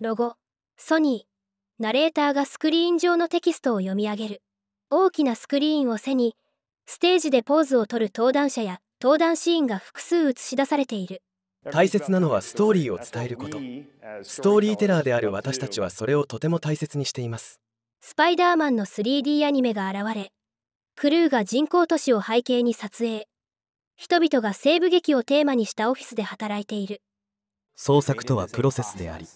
ロゴ、ソニー、ナレーターがスクリーン上のテキストを読み上げる。大きなスクリーンを背に、ステージでポーズをとる登壇者や登壇シーンが複数映し出されている。大切なのはストーリーを伝えること。ストーリーテラーである私たちはそれをとても大切にしています。スパイダーマンの 3D アニメが現れ、クルーが人工都市を背景に撮影。人々が西部劇をテーマにしたオフィスで働いている。創作とはプロセスであり、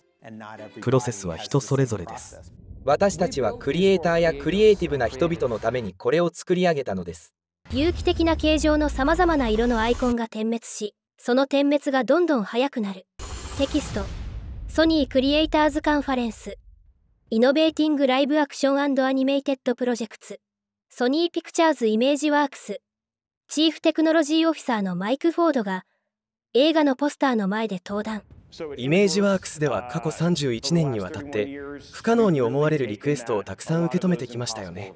プロセスは人それぞれです。私たちはクリエイターやクリエイティブな人々のためにこれを作り上げたのです。有機的な形状のさまざまな色のアイコンが点滅し、その点滅がどんどん速くなる。テキスト、ソニークリエイターズカンファレンス、イノベーティングライブアクション&アニメイテッドプロジェクツ、ソニーピクチャーズイメージワークス、チーフテクノロジーオフィサーのマイク・フォードが映画のポスターの前で登壇。イメージワークスでは過去31年にわたって不可能に思われるリクエストをたくさん受け止めてきましたよね。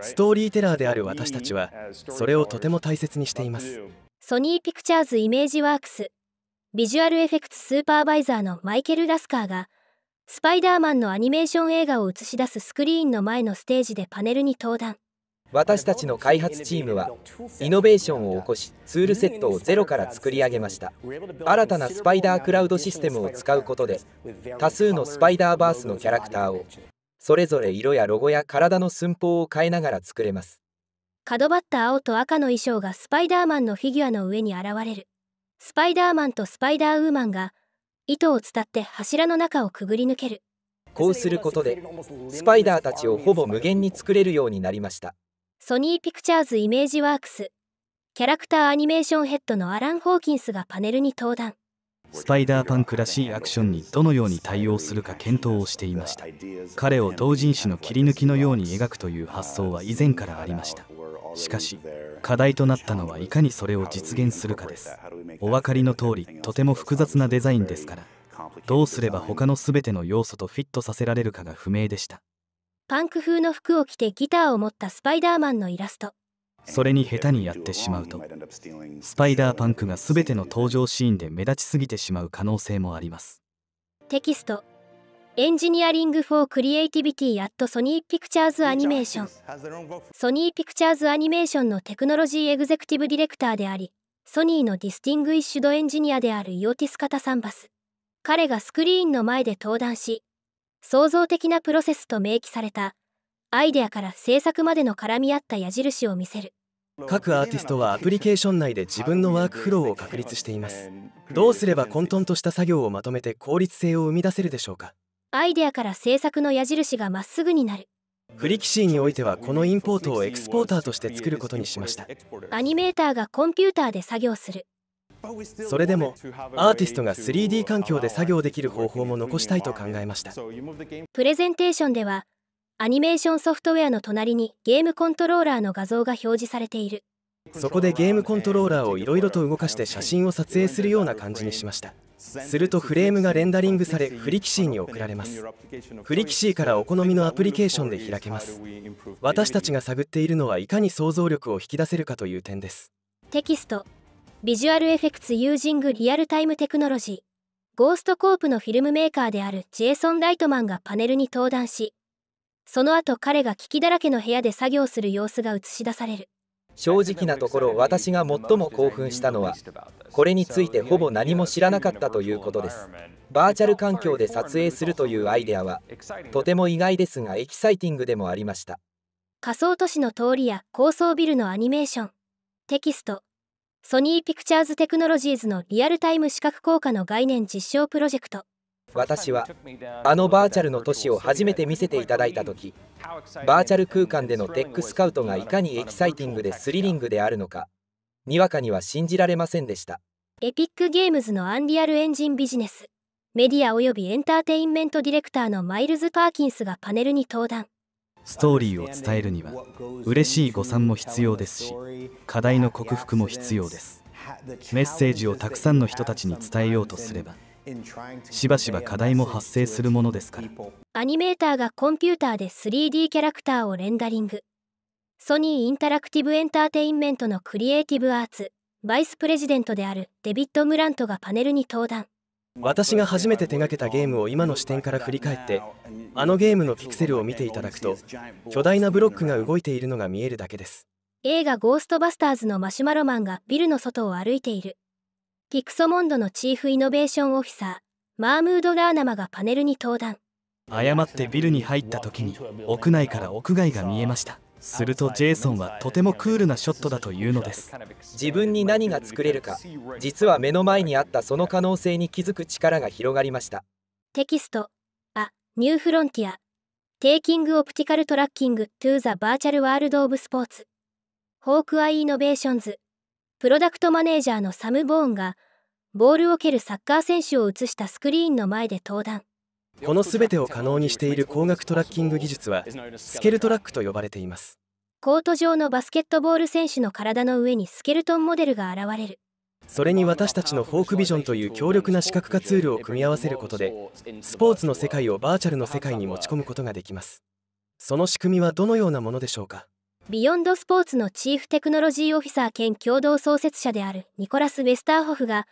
ストーリーテラーである私たちはそれをとても大切にしています。ソニーピクチャーズイメージワークスビジュアルエフェクツスーパーバイザーのマイケル・ラスカーがスパイダーマンのアニメーション映画を映し出すスクリーンの前のステージでパネルに登壇。私たちの開発チームはイノベーションを起こし、ツールセットをゼロから作り上げました。新たなスパイダークラウドシステムを使うことで、多数のスパイダーバースのキャラクターをそれぞれ色やロゴや体の寸法を変えながら作れます。角張った青と赤の衣装がスパイダーマンのフィギュアの上に現れる。スパイダーマンとスパイダーウーマンが糸を伝って柱の中をくぐり抜ける。こうすることでスパイダーたちをほぼ無限に作れるようになりました。ソニーピクチャーズイメージワークスキャラクターアニメーションヘッドのアラン・ホーキンスがパネルに登壇。スパイダーパンクらしいアクションにどのように対応するか検討をしていました。彼を同人誌の切り抜きのように描くという発想は以前からありました。しかし課題となったのはいかにそれを実現するかです。お分かりの通り、とても複雑なデザインですから、どうすれば他の全ての要素とフィットさせられるかが不明でした。パンク風の服を着てギターを持ったスパイダーマンのイラスト。それに下手にやってしまうと、スパイダーパンクが全ての登場シーンで目立ちすぎてしまう可能性もあります。テキスト、エンジニアリング・フォー・クリエイティビティ・アット・ソニー・ピクチャーズ・アニメーション。ソニー・ピクチャーズ・アニメーションのテクノロジー・エグゼクティブ・ディレクターであり、ソニーのディスティングイッシュド・エンジニアであるイオティス・カタサンバス。彼がスクリーンの前で登壇し、創造的なプロセスと明記されたアイデアから制作までの絡み合った矢印を見せる。各アーティストはアプリケーション内で自分のワークフローを確立しています。どうすれば混沌とした作業をまとめて効率性を生み出せるでしょうか。アイデアから制作の矢印がまっすぐになる。フリキシーにおいてはこのインポートをエクスポーターとして作ることにしました。アニメーターがコンピューターで作業する。それでもアーティストが 3D 環境で作業できる方法も残したいと考えました。プレゼンテーションではアニメーションソフトウェアの隣にゲームコントローラーの画像が表示されている。そこでゲームコントローラーをいろいろと動かして写真を撮影するような感じにしました。するとフレームがレンダリングされ、フリキシーに送られます。フリキシーからお好みのアプリケーションで開けます。私たちが探っているのはいかに想像力を引き出せるかという点です。テキスト、ビジュアルエフェクツユージングリアルタイムテクノロジー。ゴーストコープのフィルムメーカーであるジェイソン・ライトマンがパネルに登壇し、その後彼が機器だらけの部屋で作業する様子が映し出される。正直なところ、私が最も興奮したのはこれについてほぼ何も知らなかったということです。バーチャル環境で撮影するというアイデアはとても意外ですがエキサイティングでもありました。仮想都市の通りや高層ビルのアニメーション。テキスト、ソニーピクチャーズテクノロジーズのリアルタイム視覚効果の概念実証プロジェクト。私はあのバーチャルの都市を初めて見せていただいた時、バーチャル空間でのテックスカウトがいかにエキサイティングでスリリングであるのか、にわかには信じられませんでした。エピックゲームズのアンリアルエンジンビジネスメディアおよびエンターテインメントディレクターのマイルズ・パーキンスがパネルに登壇。ストーリーを伝えるには嬉しい誤算も必要ですし、課題の克服も必要です。メッセージをたくさんの人たちに伝えようとすればしばしば課題も発生するものですから。アニメーターがコンピューターで 3D キャラクターをレンダリング。ソニーインタラクティブエンターテインメントのクリエイティブアーツバイスプレジデントであるデビッド・ムラントがパネルに登壇。私が初めて手掛けたゲームを今の視点から振り返って、あのゲームのピクセルを見ていただくと、巨大なブロックが動いているのが見えるだけです。映画「ゴーストバスターズ」のマシュマロマンがビルの外を歩いている。ピクソモンドのチーフイノベーションオフィサー、マームード・ラーナマがパネルに登壇。誤ってビルに入った時に屋内から屋外が見えました。するとジェイソンはとてもクールなショットだというのです。自分に何が作れるか、実は目の前にあったその可能性に気づく力が広がりました。テキストA New Frontier Taking Optical Tracking to the Virtual World of Sports ホークアイ・イノベーションズプロダクトマネージャーのサム・ボーンがボールを蹴るサッカー選手を映したスクリーンの前で登壇。この全てを可能にしている光学トラッキング技術はスケルトラックと呼ばれています。コート上のバスケットボール選手の体の上にスケルトンモデルが現れる。それに私たちのフォークビジョンという強力な視覚化ツールを組み合わせることで、スポーツの世界をバーチャルの世界に持ち込むことができます。その仕組みはどのようなものでしょうか。ビヨンドスポーツのチーフテクノロジーオフィサー兼共同創設者であるニコラス・ウェスターホフが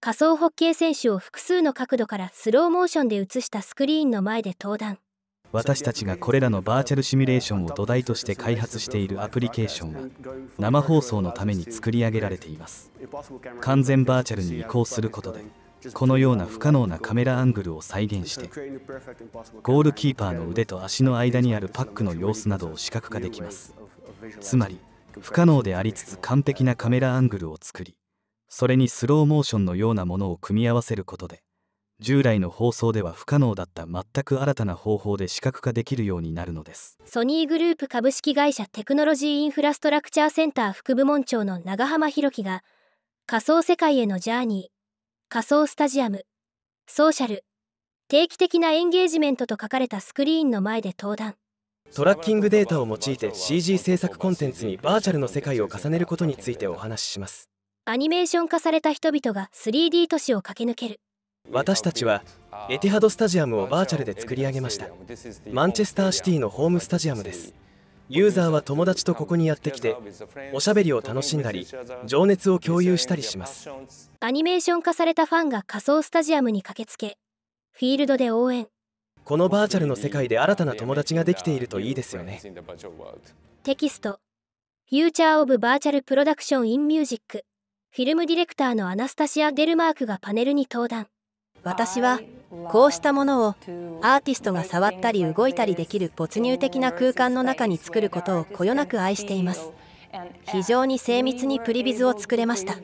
仮想ホッケー選手を複数の角度からスローモーションで映したスクリーンの前で登壇。私たちがこれらのバーチャルシミュレーションを土台として開発しているアプリケーションは生放送のために作り上げられています。完全バーチャルに移行することで、このような不可能なカメラアングルを再現して、ゴールキーパーの腕と足の間にあるパックの様子などを視覚化できます。つまり不可能でありつつ完璧なカメラアングルを作り、それにスローモーションのようなものを組み合わせることで、従来の放送では不可能だった全く新たな方法で視覚化できるようになるのです。ソニーグループ株式会社テクノロジーインフラストラクチャーセンター副部門長の長浜博樹が、仮想世界へのジャーニー、仮想スタジアム、ソーシャル、定期的なエンゲージメントと書かれたスクリーンの前で登壇。トラッキングデータを用いて CG 制作コンテンツにバーチャルの世界を重ねることについてお話しします。アニメーション化された人々が 3D 都市を駆け抜ける。私たちはエティハドスタジアムをバーチャルで作り上げました。マンチェスターシティのホームスタジアムです。ユーザーは友達とここにやってきて、おしゃべりを楽しんだり、情熱を共有したりします。アニメーション化されたファンが仮想スタジアムに駆けつけ、フィールドで応援。このバーチャルの世界で新たな友達ができているといいですよね。テキストFuture of Virtual Production in Musicフィルムディレクターのアナスタシア・デルマークがパネルに登壇。私はこうしたものをアーティストが触ったり動いたりできる没入的な空間の中に作ることをこよなく愛しています。非常に精密にプリビズを作れました。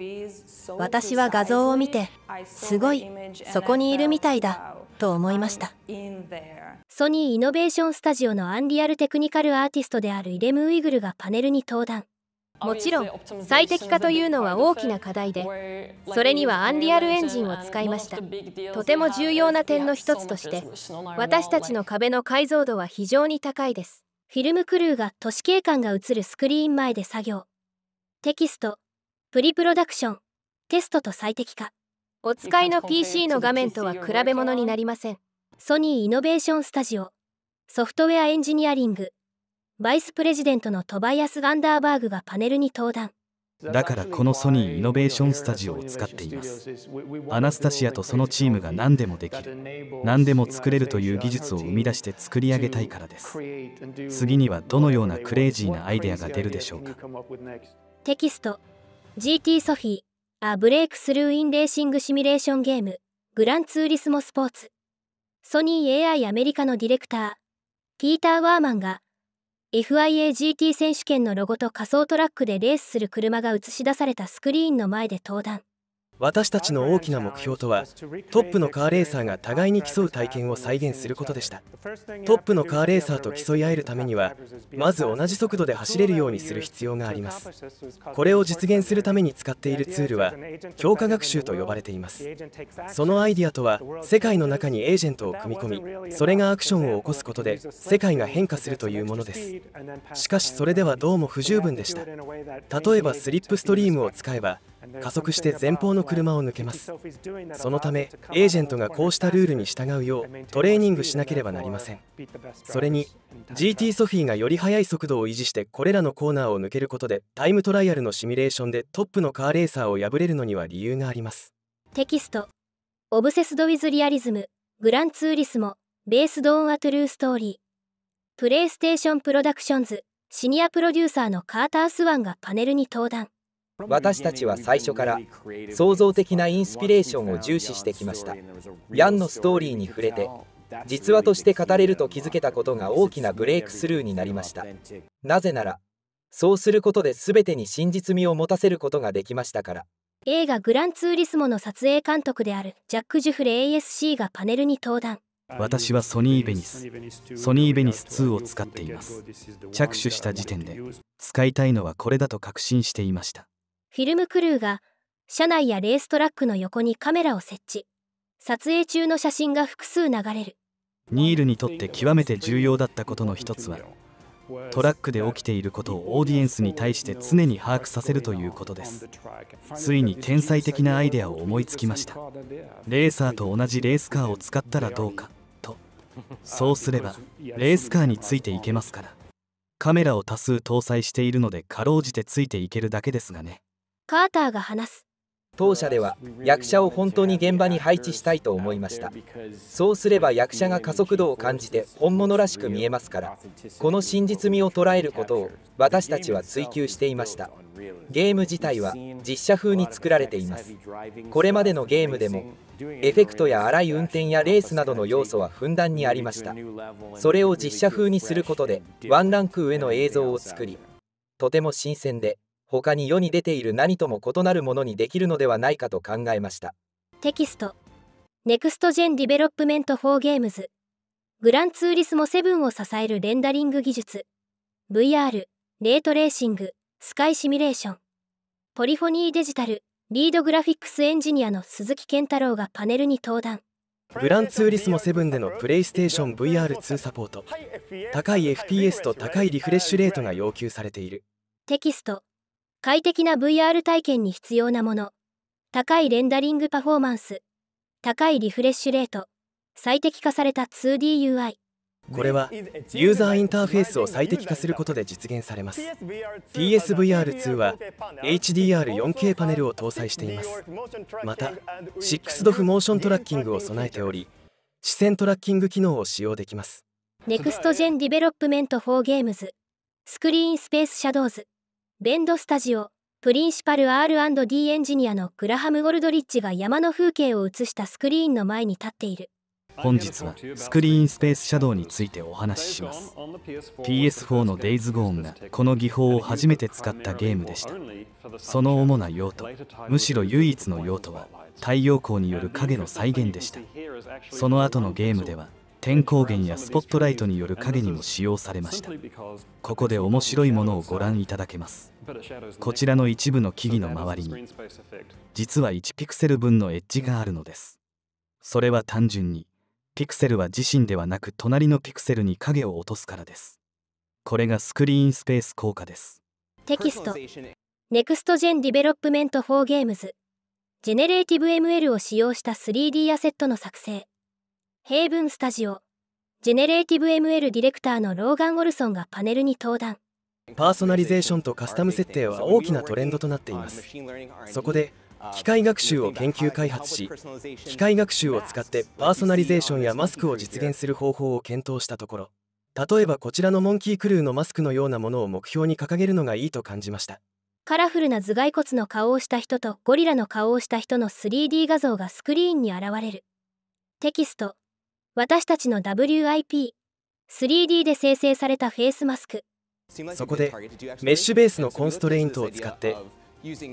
私は画像を見て、すごい、そこにいるみたいだと思いました。ソニーイノベーションスタジオのアンリアルテクニカルアーティストであるイレム・ウイグルがパネルに登壇。もちろん最適化というのは大きな課題で、それにはアンリアルエンジンを使いました。とても重要な点の一つとして、私たちの壁の解像度は非常に高いです。フィルムクルーが都市景観が映るスクリーン前で作業。テキストプリプロダクションテストと最適化。お使いの PC の画面とは比べ物になりません。ソニーイノベーションスタジオソフトウェアエンジニアリングバイスプレジデントのトバイアス・ガンダーバーグがパネルに登壇。だからこのソニーイノベーションスタジオを使っています。アナスタシアとそのチームが何でもできる、何でも作れるという技術を生み出して作り上げたいからです。次にはどのようなクレイジーなアイデアが出るでしょうか。テキスト GT ソフィーA Breakthrough in Racing Simulation Game グランツーリスモスポーツ。ソニー AI アメリカのディレクターピーター・ワーマンがFIAGT 選手権のロゴと仮想トラックでレースする車が映し出されたスクリーンの前で登壇。私たちの大きな目標とは、トップのカーレーサーが互いに競う体験を再現することでした。トップのカーレーサーと競い合えるためには、まず同じ速度で走れるようにする必要があります。これを実現するために使っているツールは強化学習と呼ばれています。そのアイディアとは、世界の中にエージェントを組み込み、それがアクションを起こすことで世界が変化するというものです。しかしそれではどうも不十分でした。例えばスリップストリームを使えば加速して前方の車を抜けます。そのためエージェントがこうしたルールに従うようトレーニングしなければなりません。それに GT ソフィーがより速い速度を維持して、これらのコーナーを抜けることでタイムトライアルのシミュレーションでトップのカーレーサーを破れるのには理由があります。テキストオブセスド・ウィズ・リアリズム、グランツーリスモ、ベースド・オン・ア・トゥルー・ストーリー。プレイステーション・プロダクションズ、シニアプロデューサーのカーター・スワンがパネルに登壇。私たちは最初から創造的なインスピレーションを重視してきました。ヤンのストーリーに触れて、実話として語れると気づけたことが大きなブレイクスルーになりました。なぜなら、そうすることで全てに真実味を持たせることができましたから。映画「グランツーリスモ」の撮影監督であるジャック・ジュフレ ASC がパネルに登壇。私はソニー・ベニス、ソニー・ベニス2を使っています。着手した時点で、使いたいのはこれだと確信していました。フィルムクルーが、車内やレーストラックの横にカメラを設置。撮影中の写真が複数流れる。ニールにとって極めて重要だったことの一つは、トラックで起きていることをオーディエンスに対して常に把握させるということです。ついに天才的なアイデアを思いつきました。レーサーと同じレースカーを使ったらどうかと。そうすればレースカーについていけますから。カメラを多数搭載しているのでかろうじてついていけるだけですがね。カーターが話す。当社では役者を本当に現場に配置したいと思いました。そうすれば役者が加速度を感じて本物らしく見えますから、この真実味を捉えることを私たちは追求していました。ゲーム自体は実写風に作られています。これまでのゲームでも、エフェクトや荒い運転やレースなどの要素はふんだんにありました。それを実写風にすることで、ワンランク上の映像を作り、とても新鮮で、他に世に出ている何とも異なるものにできるのではないかと考えました。テキスト。ネクストジェンディベロップメント4ゲームズ。グランツーリスモ7を支えるレンダリング技術。VR、レートレーシング、スカイシミュレーション。ポリフォニーデジタル、リードグラフィックスエンジニアの鈴木健太郎がパネルに登壇。グランツーリスモ7でのプレイステーション VR2 サポート。高い FPS と高いリフレッシュレートが要求されている。テキスト。快適な VR 体験に必要なもの。高いレンダリングパフォーマンス。高いリフレッシュレート。最適化された 2DUI。これは、ユーザーインターフェースを最適化することで実現されます。PSVR2 は、HDR4K パネルを搭載しています。また、6DoF モーショントラッキングを備えており、視線トラッキング機能を使用できます。Next Gen Development for Games。スクリーンスペースシャドウズ。ベンドスタジオ、プリンシパル R&D エンジニアのグラハム・ゴルドリッジが山の風景を映したスクリーンの前に立っている。本日はスクリーンスペースシャドウについてお話しします。PS4 の Days Gone がこの技法を初めて使ったゲームでした。その主な用途、むしろ唯一の用途は太陽光による影の再現でした。その後のゲームでは、天光源やスポットライトによる影にも使用されました。ここで面白いものをご覧いただけます。こちらの一部の木々の周りに、実は1ピクセル分のエッジがあるのです。それは単純に、ピクセルは自身ではなく隣のピクセルに影を落とすからです。これがスクリーンスペース効果です。テキスト。Next Gen Development for Games。ジェネレーティブ ML を使用した 3D アセットの作成。ヘイブンスタジオ、ジェネレーティブ ML ディレクターのローガン・オルソンがパネルに登壇。パーソナリゼーションとカスタム設定は大きなトレンドとなっています。そこで、機械学習を研究開発し、機械学習を使ってパーソナリゼーションやマスクを実現する方法を検討したところ、例えばこちらのモンキークルーのマスクのようなものを目標に掲げるのがいいと感じました。カラフルな頭蓋骨の顔をした人とゴリラの顔をした人の 3D 画像がスクリーンに現れる。テキスト。私たちの WIP、3D で生成されたフェイスマスク。そこで、メッシュベースのコンストレイントを使って、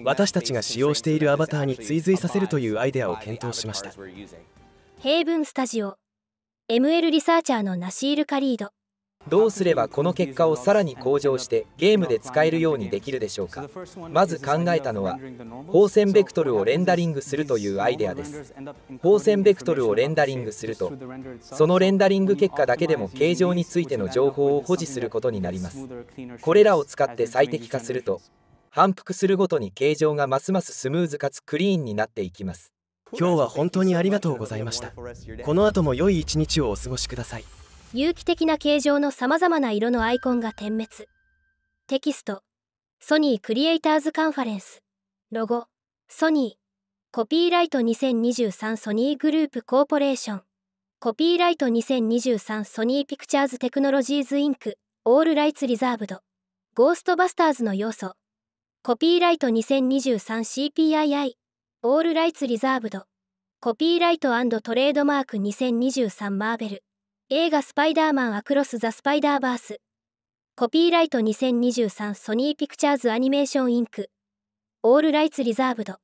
私たちが使用しているアバターに追随させるというアイデアを検討しました。ヘイブンスタジオ、ML リサーチャーのナシール・カリード。どうすればこの結果をさらに向上してゲームで使えるようにできるでしょうか。まず考えたのは、放線ベクトルをレンダリングするというアイデアです。放線ベクトルをレンダリングすると、そのレンダリング結果だけでも形状についての情報を保持することになります。これらを使って最適化すると、反復するごとに形状がますますスムーズかつクリーンになっていきます。今日は本当にありがとうございました。この後も良い一日をお過ごしください。有機的な形状のさまざまな色のアイコンが点滅。テキスト。ソニークリエイターズカンファレンス。ロゴ。ソニー。コピーライト2023ソニーグループコーポレーションコピーライト2023ソニーピクチャーズテクノロジーズインクオールライツリザーブドゴーストバスターズの要素コピーライト 2023CPII オールライツリザーブドコピーライト&トレードマーク2023マーベル映画スパイダーマンアクロス・ザ・スパイダーバースコピーライト2023ソニーピクチャーズアニメーションインクオールライツリザーブド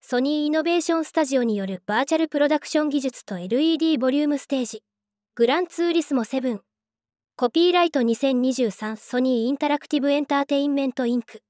ソニーイノベーションスタジオによるバーチャルプロダクション技術と LED ボリュームステージグランツーリスモ7コピーライト2023ソニーインタラクティブエンターテインメントインク